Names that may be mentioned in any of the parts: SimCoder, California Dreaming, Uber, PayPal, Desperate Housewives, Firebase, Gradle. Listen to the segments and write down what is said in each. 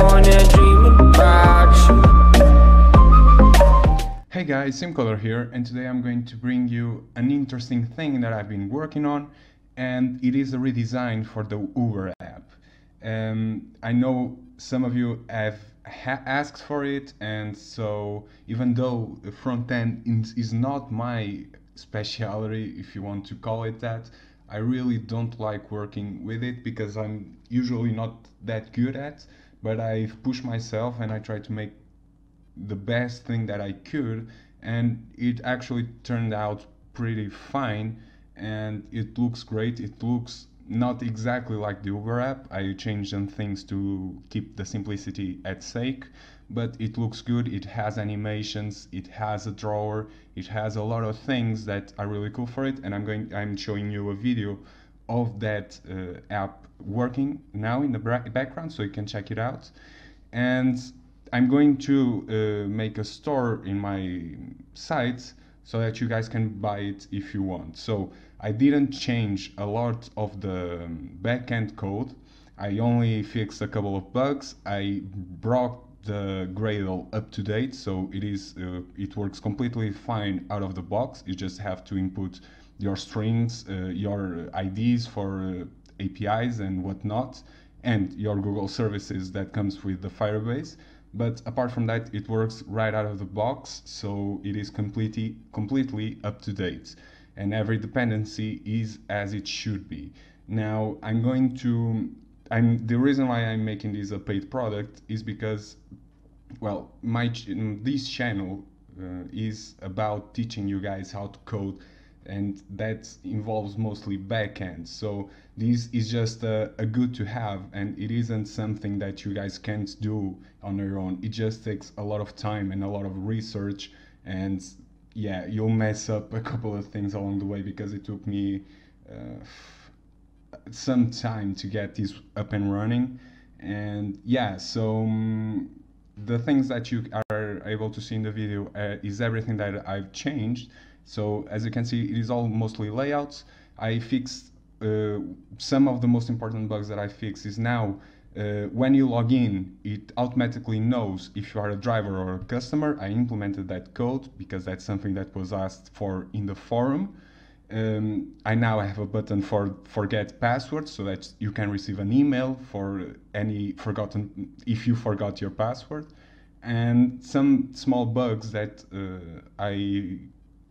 California dreaming about you. Hey guys, SimCoder here, and today I'm going to bring you an interesting thing that I've been working on, and it is a redesign for the Uber app. I know some of you have asked for it, and so even though the front end is not my specialty, if you want to call it that, I really don't like working with it because I'm usually not that good at, but I've pushed myself and I tried to make the best thing that I could, and it actually turned out pretty fine and it looks great. It looks not exactly like the Uber app. I changed some things to keep the simplicity at sake, but it looks good. It has animations, it has a drawer, it has a lot of things that are really cool for it, and I'm showing you a video of that app working now in the background, so you can check it out. And I'm going to make a store in my site so that you guys can buy it if you want. So I didn't change a lot of the backend code. I only fixed a couple of bugs. I brought the Gradle up to date, so it works completely fine out of the box. You just have to input your strings, your IDs for APIs and whatnot, and your Google services that comes with the Firebase. But apart from that, it works right out of the box, so it is completely up to date, and every dependency is as it should be. Now the reason why I'm making this a paid product is because, well, this channel is about teaching you guys how to code, and that involves mostly backend. So this is just a good to have, and it isn't something that you guys can't do on your own. It just takes a lot of time and a lot of research, and yeah, you'll mess up a couple of things along the way, because it took me some time to get this up and running. And yeah, so the things that you are able to see in the video is everything that I've changed. So as you can see, it is all mostly layouts. I fixed some of the most important bugs that I fixed is now when you log in, it automatically knows if you are a driver or a customer. I implemented that code because that's something that was asked for in the forum. I now have a button for forget password, so that you can receive an email for any if you forgot your password. And some small bugs that I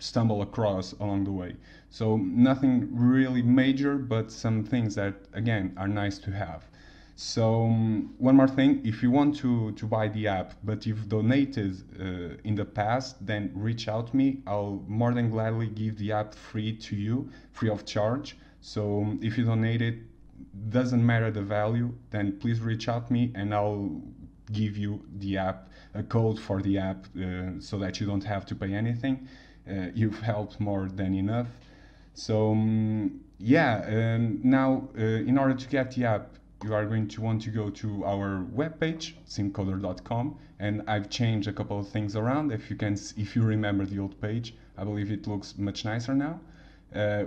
stumble across along the way. So nothing really major, but some things that again are nice to have. So one more thing, if you want to buy the app but you've donated in the past, then reach out to me. I'll more than gladly give the app free to you, free of charge. So if you donate it, doesn't matter the value, then please reach out to me and I'll give you the app, a code for the app, so that you don't have to pay anything. You've helped more than enough. So yeah, now in order to get the app, you are going to want to go to our webpage, simcoder.com, and I've changed a couple of things around. If you remember the old page, I believe it looks much nicer now.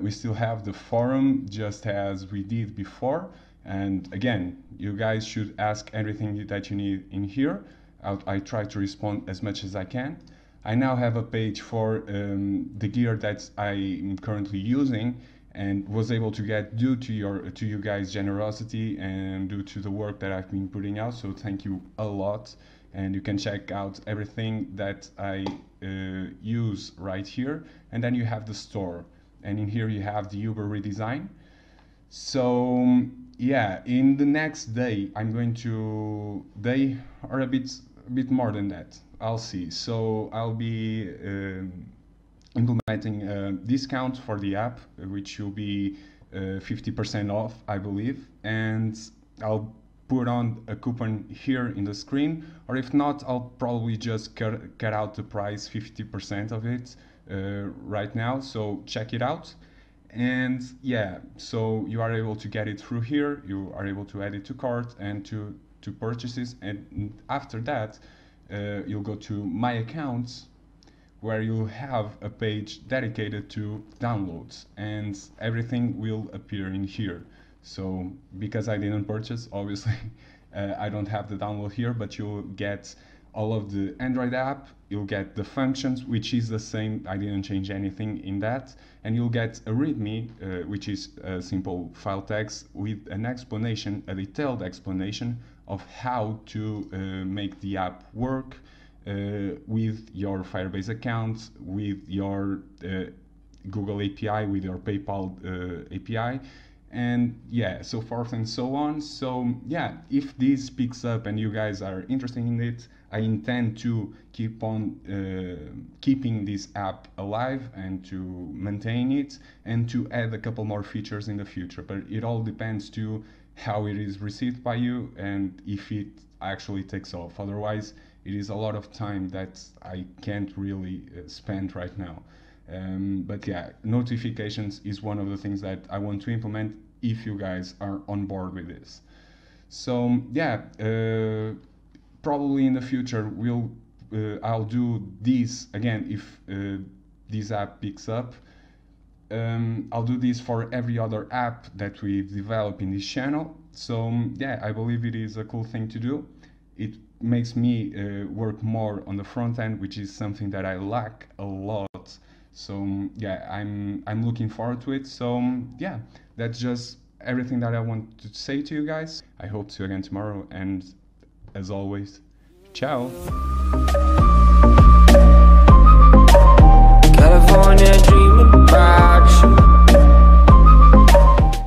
We still have the forum just as we did before, and again, you guys should ask everything that you need in here. I try to respond as much as I can. I now have a page for the gear that I'm currently using, and was able to get due to you guys' generosity and due to the work that I've been putting out. So thank you a lot, and you can check out everything that I use right here. And then you have the store, and in here you have the Uber redesign. So yeah, in the next day I'm going to, they are a bit more than that, I'll see. So I'll be implementing a discount for the app, which will be 50% off, I believe, and I'll put on a coupon here in the screen, or if not, I'll probably just cut out the price, 50% of it right now, so check it out. And yeah, so you are able to get it through here, you are able to add it to cart and to purchases, and after that you'll go to my accounts, where you have a page dedicated to downloads, and everything will appear in here. So because I didn't purchase, obviously, I don't have the download here, but you'll get all of the Android app, you'll get the functions, which is the same. I didn't change anything in that. And you'll get a README, which is a simple file text with an explanation, a detailed explanation of how to make the app work with your Firebase account, with your Google API, with your PayPal API, and yeah, so forth and so on. So yeah, if this picks up and you guys are interested in it, I intend to keep on keeping this app alive and to maintain it and to add a couple more features in the future, but it all depends to how it is received by you and if it actually takes off. Otherwise, it is a lot of time that I can't really spend right now. But yeah, notifications is one of the things that I want to implement if you guys are on board with this. So yeah, probably in the future we'll I'll do this again if this app picks up. I'll do this for every other app that we develop in this channel. So yeah, I believe it is a cool thing to do. It makes me work more on the front end, which is something that I lack a lot. So yeah, I'm looking forward to it. So yeah, that's just everything that I want to say to you guys. I hope to see you again tomorrow, and as always, ciao. California Dreaming.